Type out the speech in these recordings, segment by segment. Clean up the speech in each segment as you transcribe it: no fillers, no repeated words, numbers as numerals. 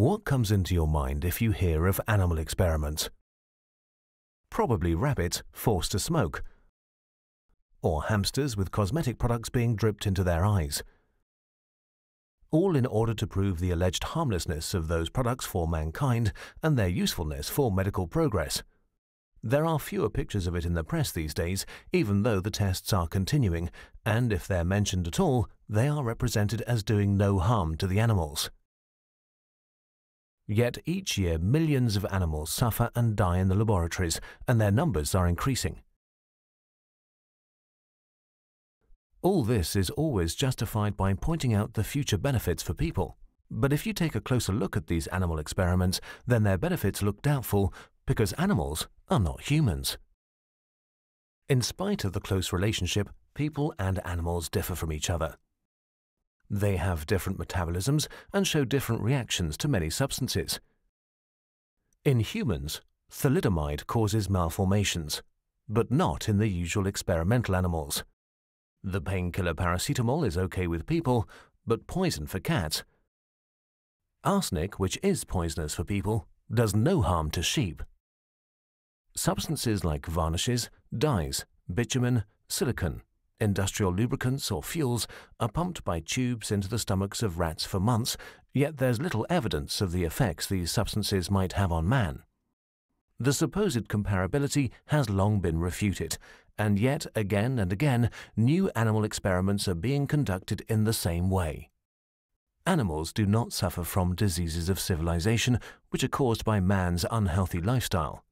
What comes into your mind if you hear of animal experiments? Probably rabbits forced to smoke, or hamsters with cosmetic products being dripped into their eyes, all in order to prove the alleged harmlessness of those products for mankind and their usefulness for medical progress. There are fewer pictures of it in the press these days, even though the tests are continuing, and if they're mentioned at all, they are represented as doing no harm to the animals. Yet each year millions of animals suffer and die in the laboratories, and their numbers are increasing. All this is always justified by pointing out the future benefits for people. But if you take a closer look at these animal experiments, then their benefits look doubtful, because animals are not humans. In spite of the close relationship, people and animals differ from each other. They have different metabolisms and show different reactions to many substances. In humans, thalidomide causes malformations, but not in the usual experimental animals. The painkiller paracetamol is okay with people, but poison for cats. Arsenic, which is poisonous for people, does no harm to sheep. Substances like varnishes, dyes, bitumen, silicon, industrial lubricants or fuels are pumped by tubes into the stomachs of rats for months, yet there's little evidence of the effects these substances might have on man. The supposed comparability has long been refuted, and yet again and again new animal experiments are being conducted in the same way. Animals do not suffer from diseases of civilization, which are caused by man's unhealthy lifestyle.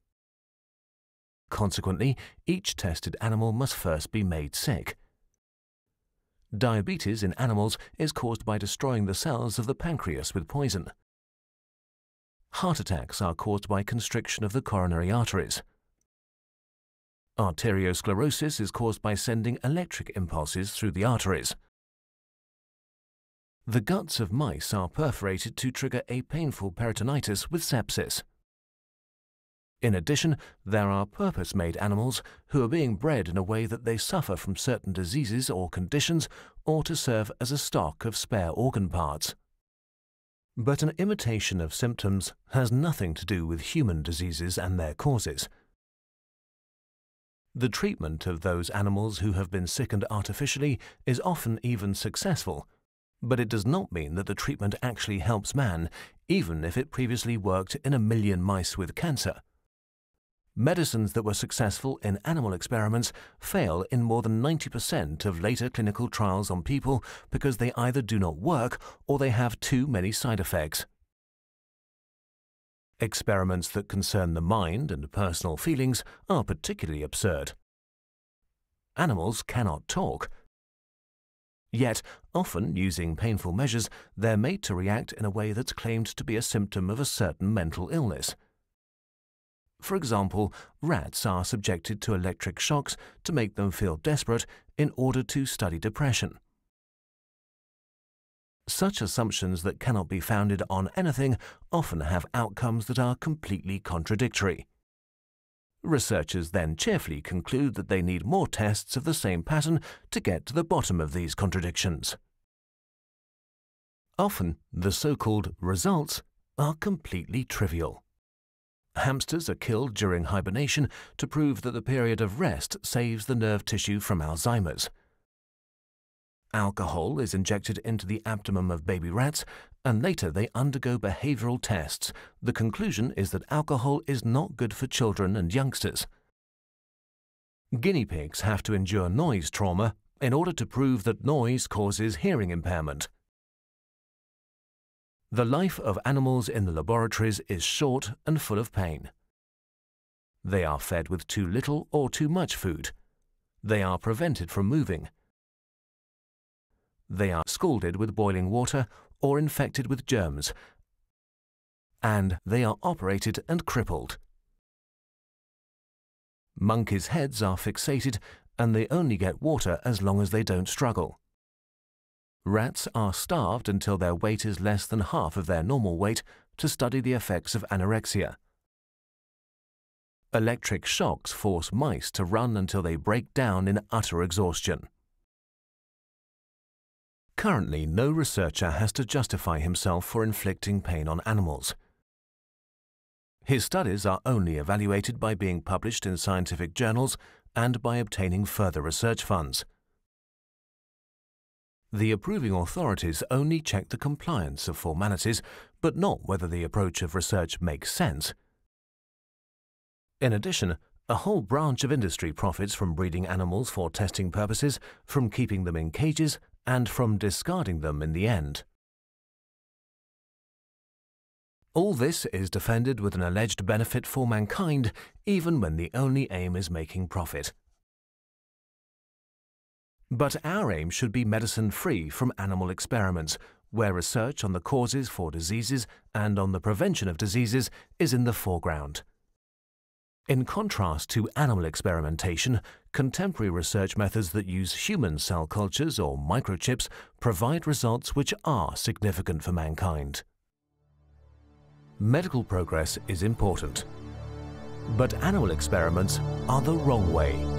Consequently, each tested animal must first be made sick. Diabetes in animals is caused by destroying the cells of the pancreas with poison. Heart attacks are caused by constriction of the coronary arteries. Arteriosclerosis is caused by sending electric impulses through the arteries. The guts of mice are perforated to trigger a painful peritonitis with sepsis. In addition, there are purpose-made animals who are being bred in a way that they suffer from certain diseases or conditions, or to serve as a stock of spare organ parts. But an imitation of symptoms has nothing to do with human diseases and their causes. The treatment of those animals who have been sickened artificially is often even successful, but it does not mean that the treatment actually helps man, even if it previously worked in 1 million mice with cancer. Medicines that were successful in animal experiments fail in more than 90% of later clinical trials on people because they either do not work or they have too many side effects. Experiments that concern the mind and personal feelings are particularly absurd. Animals cannot talk. Yet, often using painful measures, they're made to react in a way that's claimed to be a symptom of a certain mental illness. For example, rats are subjected to electric shocks to make them feel desperate in order to study depression. Such assumptions that cannot be founded on anything often have outcomes that are completely contradictory. Researchers then cheerfully conclude that they need more tests of the same pattern to get to the bottom of these contradictions. Often, the so-called results are completely trivial. Hamsters are killed during hibernation to prove that the period of rest saves the nerve tissue from Alzheimer's. Alcohol is injected into the abdomen of baby rats, and later they undergo behavioral tests. The conclusion is that alcohol is not good for children and youngsters. Guinea pigs have to endure noise trauma in order to prove that noise causes hearing impairment. The life of animals in the laboratories is short and full of pain. They are fed with too little or too much food. They are prevented from moving. They are scalded with boiling water or infected with germs, and they are operated and crippled. Monkeys' heads are fixated, and they only get water as long as they don't struggle. Rats are starved until their weight is less than half of their normal weight to study the effects of anorexia. Electric shocks force mice to run until they break down in utter exhaustion. Currently, no researcher has to justify himself for inflicting pain on animals. His studies are only evaluated by being published in scientific journals and by obtaining further research funds. The approving authorities only check the compliance of formalities, but not whether the approach of research makes sense. In addition, a whole branch of industry profits from breeding animals for testing purposes, from keeping them in cages, and from discarding them in the end. All this is defended with an alleged benefit for mankind, even when the only aim is making profit. But our aim should be medicine-free from animal experiments, where research on the causes for diseases and on the prevention of diseases is in the foreground. In contrast to animal experimentation, contemporary research methods that use human cell cultures or microchips provide results which are significant for mankind. Medical progress is important, but animal experiments are the wrong way.